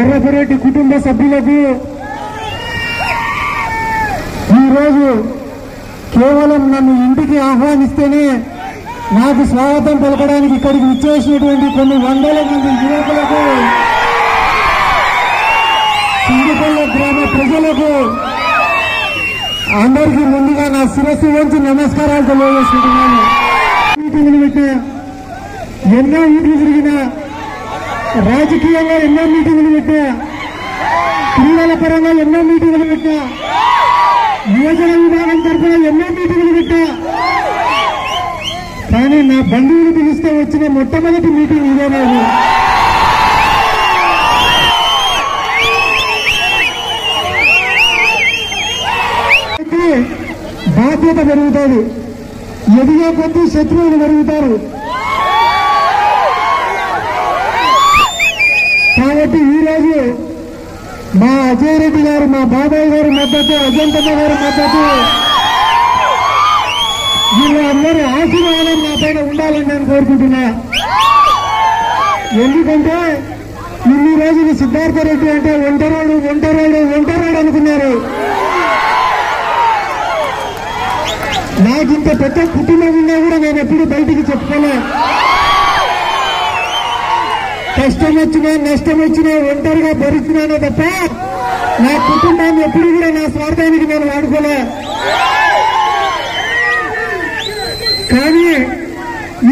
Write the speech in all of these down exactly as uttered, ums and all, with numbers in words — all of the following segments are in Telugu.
ఎర్రపరెడ్డి కుటుంబ సభ్యులకు ఈ రోజు కేవలం నన్ను ఇంటికి ఆహ్వానిస్తేనే నాకు స్వాగతం పలకడానికి ఇక్కడికి వచ్చేసినటువంటి కొన్ని వందల మంది యువకులకు సింగపల్ల గ్రామ ప్రజలకు అందరికీ ముందుగా నా శిరస్సు వంచి నమస్కారాలు తెలియజేస్తున్నాను. ఎన్నో ఊర్లు తిరిగిన, రాజకీయంగా ఎన్నో మీటింగులు పెట్టా, క్రీడల పరంగా ఎన్నో మీటింగులు పెట్టా, యువజన విభాగం తరఫున ఎన్నో మీటింగులు పెట్టా. కానీ నా బంధువులు పిలిస్తే వచ్చిన మొట్టమొదటి మీటింగ్ ఇదేనా. బాధ్యత పెరుగుతుంది, ఎదిగే కొద్ది శత్రువులు పెరుగుతారు. కాబట్టి ఈరోజు మా అజయ్ రెడ్డి గారు, మా బాబాయ్ గారి మద్దతు, అజంతమ్మ గారి మద్దతు, వీళ్ళందరూ ఆశీర్వాదం నా పైన ఉండాలని నేను కోరుకుంటున్నా. ఎందుకంటే ఇన్ని రోజులు సిద్ధార్థ రెడ్డి అంటే ఒంటరాడు ఒంటరాడు ఒంటరాడు అనుకున్నారు. నాకింత పెద్ద కుటుంబం ఉన్నా కూడా నేను ఎప్పుడు బయటికి చెప్పుకోలే. కష్టం వచ్చినా నష్టం వచ్చినా ఒంటరిగా భరిస్తున్నానే తప్ప నా కుటుంబాన్ని ఎప్పుడు కూడా నా స్వార్థానికి నేను వాడుకోలే. కానీ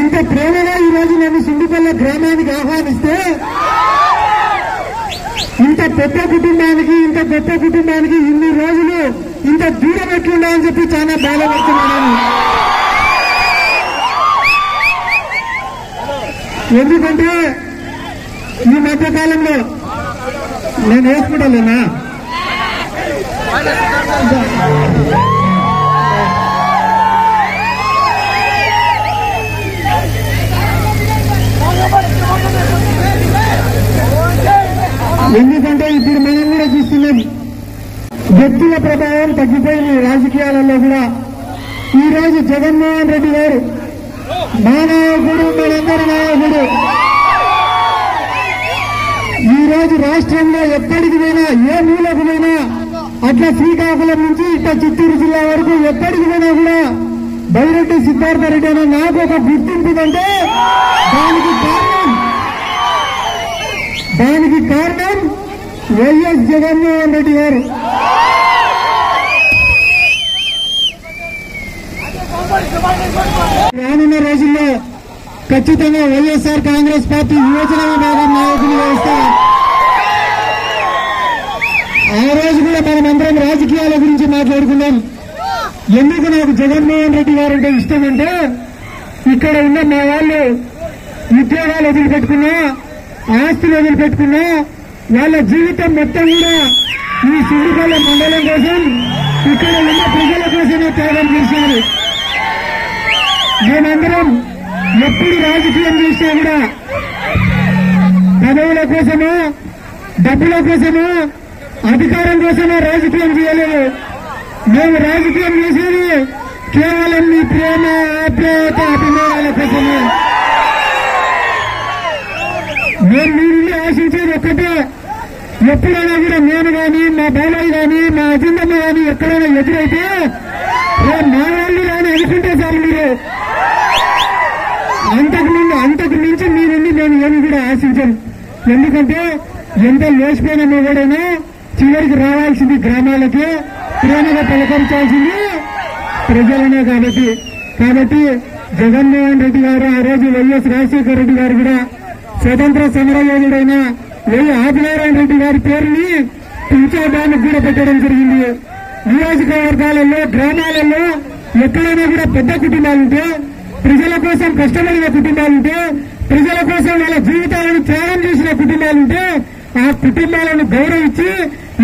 ఇంత ప్రేమగా ఈరోజు నన్ను సిండిపల్ల గ్రామానికి ఆహ్వానిస్తే, ఇంత పెద్ద కుటుంబానికి ఇంత పెద్ద కుటుంబానికి ఇన్ని రోజులు ఇంత దూరం ఎట్లుండా అని చెప్పి చాలా బాధపడుతున్నాను. ఎందుకంటే ఈ మధ్యకాలంలో నేను వేసుకుంటాలేనా, ఎందుకంటే ఇప్పుడు మనం కూడా చూస్తున్నాం వ్యక్తుల ప్రభావం తగ్గిపోయింది రాజకీయాలలో కూడా. ఈ రోజు జగన్మోహన్ రెడ్డి గారు మా నాయకుడు, మనందరి నాయకుడు, ఈ రోజు రాష్ట్రంలో ఎక్కడికి పోయినా, ఏ మూలకు పోయినా, అట్లా శ్రీకాకుళం నుంచి ఇట్లా చిత్తూరు జిల్లా వరకు ఎక్కడికి పోయినా కూడా బైరెడ్డి సిద్ధార్థ రెడ్డి అనే నాకు ఒక గుర్తింపుదంటే దానికి కారణం దానికి కారణం వైఎస్ జగన్మోహన్ రెడ్డి గారు. రానున్న రోజుల్లో ఖచ్చితంగా వైఎస్ఆర్ కాంగ్రెస్ పార్టీ యువజన విభాగం నాయకులు వేస్తారు. ఆ రోజు కూడా మనమందరం రాజకీయాల గురించి మాట్లాడుకున్నాం. ఎందుకు నాకు జగన్మోహన్ రెడ్డి గారు అంటే ఇష్టం అంటే, ఇక్కడ ఉన్న మా వాళ్ళు ఉద్యోగాలు వదిలిపెట్టుకున్నా, ఆస్తులు వదిలిపెట్టుకున్నా, వాళ్ళ జీవితం మొత్తం కూడా ఈ సిండిపల్ల మండలం కోసం, ఇక్కడ ఉన్న ప్రజల కోసమే త్యాగం చేశారు. మేమందరం ఎప్పుడు రాజకీయం చేసినా కూడా పదవుల కోసమో, డబ్బుల కోసమో, అధికారం కోసమో రాజకీయం చేయలేదు. మేము రాజకీయం చేసేది కేవలం మీ ప్రేమ, ఆప్యాయత, అభిమానాల కోసమే. మేము మీ నుండి ఆశించేది ఒక్కటే, ఎప్పుడైనా కూడా నేను కానీ, మా బాబాయ్ కానీ, మా అజెండమ్మ కానీ ఎక్కడైనా ఎదురైతే మా వాళ్ళు కానీ అనుకుంటే సార్, మీరు అంతకు ముందు అంతకు మించి మీ నుండి నేను ఏమి కూడా ఆశించాను. ఎందుకంటే ఎంత లేచిపోయినా ఎవడైనా చివరికి రావాల్సింది గ్రామాలకి, ప్రేమగా పలకరించాల్సింది ప్రజలనే. కాబట్టి కాబట్టి జగన్మోహన్ రెడ్డి గారు, ఆ రోజు వైఎస్ రాజశేఖర రెడ్డి గారు కూడా స్వతంత్ర సమర యోధుడైన వెయ్యి ఆదినారాయణ రెడ్డి గారి పేరుని పింఛాడానికి కూడా పెట్టడం జరిగింది. నియోజకవర్గాలలో, గ్రామాలలో ఎక్కడైనా కూడా పెద్ద కుటుంబాలుంటే, ప్రజల కోసం కష్టపడిన కుటుంబాలుంటే, ప్రజల కోసం వాళ్ళ జీవితాలను త్యాగం చేసిన కుటుంబాలుంటే, ఆ కుటుంబాలను గౌరవించి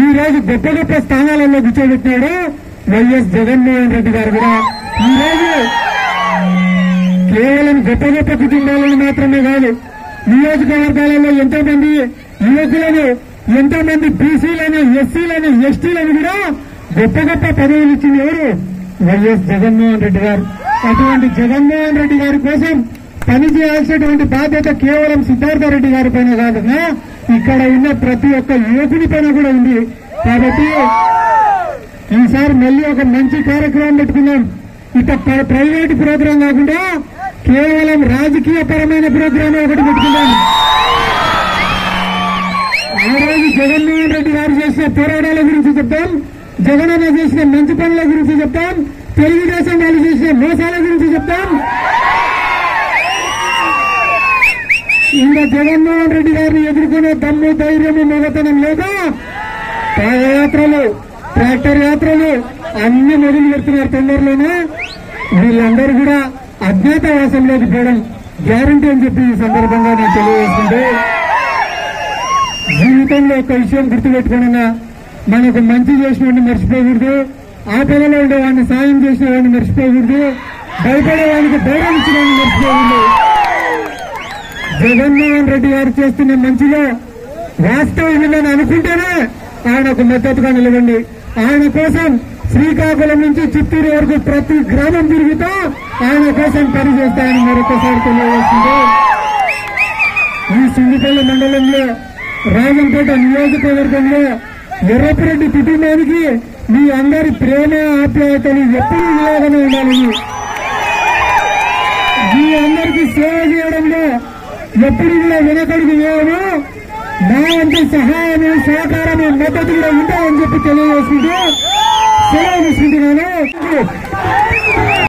ఈ రోజు గొప్ప గొప్ప స్థానాలలో కూర్చోబెట్టినాడు వైఎస్ జగన్మోహన్ రెడ్డి గారు కూడా. ఈ రోజు కేవలం గొప్ప గొప్ప కుటుంబాలను మాత్రమే కాదు, నియోజకవర్గాలలో ఎంతో మంది యువకులను, ఎంతో మంది బీసీలను, ఎస్సీలను, ఎస్టీలను కూడా గొప్ప గొప్ప పదవులు ఇచ్చింది ఎవరు, వైఎస్ జగన్మోహన్ రెడ్డి గారు. అటువంటి జగన్మోహన్ రెడ్డి గారి కోసం పనిచేయాల్సినటువంటి బాధ్యత కేవలం సిద్ధార్థ రెడ్డి గారి పైన కాకుండా ఇక్కడ ఉన్న ప్రతి ఒక్క యువకుని పైన కూడా ఉంది. కాబట్టి ఈసారి మళ్ళీ ఒక మంచి కార్యక్రమం పెట్టుకున్నాం. ఇక ప్రైవేట్ ప్రోగ్రాం కాకుండా కేవలం రాజకీయ పరమైన ప్రోగ్రాం ఒకటి పెట్టుకున్నాం. ఆ రోజు జగన్మోహన్ రెడ్డి గారు చేసిన పోరాటాల గురించి చెప్తాం, జగన్ అన్న చేసిన మంచి పనుల గురించి చెప్తాం, తెలుగుదేశం వాళ్ళు చేసిన మోసాల గురించి చెప్తాం. ఇంకా జగన్మోహన్ రెడ్డి గారిని ఎదుర్కొనే దమ్ము ధైర్యము మిగతనం లేదా? పాదయాత్రలు, ట్రాక్టర్ యాత్రలు అన్ని మొదలు పెడుతున్నారు. తొందరలోనే వీళ్ళందరూ కూడా అజ్ఞాతవాసంలోకి పోవడం గ్యారంటీ అని చెప్పి ఈ సందర్భంగా నేను తెలియజేస్తుంటే, జీవితంలో ఒక విషయం గుర్తుపెట్టుకున్నా, మనకు మంచి చేసిన వాడిని మర్చిపోకూడదు, ఆపదలో ఉండేవాడిని సాయం చేసిన వాడిని మర్చిపోకూడదు, భయపడేవాడికి ధైర్యం ఇచ్చిన వాడిని మర్చిపోకూడదు. జగన్మోహన్ రెడ్డి గారు చేస్తున్న మంచిలో వాస్తవం ఉందని అనుకుంటేనే ఆయనకు మద్దతుగా నిలవండి. ఆయన కోసం శ్రీకాకుళం నుంచి చిత్తూరు వరకు ప్రతి గ్రామం తిరుగుతూ ఆయన కోసం పనిచేస్తాయని మరొకసారి తెలియజేస్తుంది. ఈ సింగిపల్లి మండలంలో రాజంపేట నియోజకవర్గంలో ఎర్రపురెడ్డి కుటుంబానికి మీ అందరి ప్రేమ ఆప్యాయతలు ఎప్పుడూ విలాగానే ఉండాలని, మీ అందరికీ సేవ చేయడంలో ఎప్పుడు కూడా వెనకడుగు వేయము, నా వంటి సహాయము సహకారము మద్దతు కూడా ఉంటాయని చెప్పి తెలియజేసుకుంటూ సెలవునిస్తున్నాను.